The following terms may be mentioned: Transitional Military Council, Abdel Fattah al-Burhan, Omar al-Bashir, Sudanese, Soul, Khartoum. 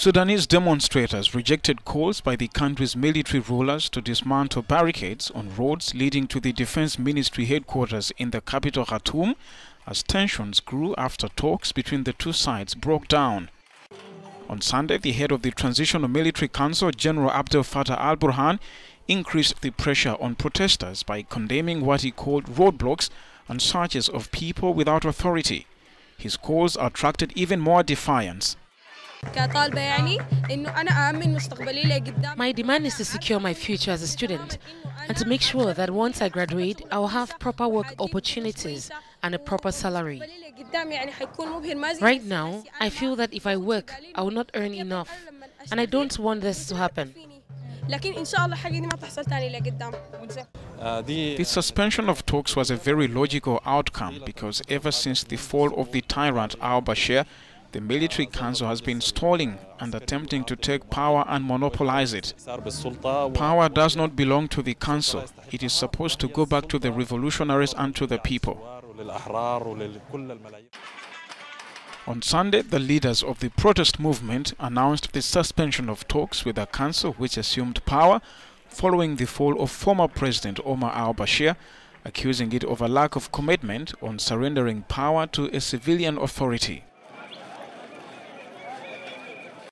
Sudanese demonstrators rejected calls by the country's military rulers to dismantle barricades on roads leading to the Defense Ministry headquarters in the capital Khartoum as tensions grew after talks between the two sides broke down. On Sunday, the head of the Transitional Military Council, General Abdel Fattah al-Burhan, increased the pressure on protesters by condemning what he called roadblocks and searches of people without authority. His calls attracted even more defiance. My demand is to secure my future as a student and to make sure that once I graduate, I will have proper work opportunities and a proper salary. Right now, I feel that if I work, I will not earn enough, and I don't want this to happen. The suspension of talks was a very logical outcome because ever since the fall of the tyrant al-Bashir, the military council has been stalling and attempting to take power and monopolize it. Power does not belong to the council. It is supposed to go back to the revolutionaries and to the people. On Sunday, the leaders of the protest movement announced the suspension of talks with the council, which assumed power following the fall of former President Omar al-Bashir, accusing it of a lack of commitment on surrendering power to a civilian authority.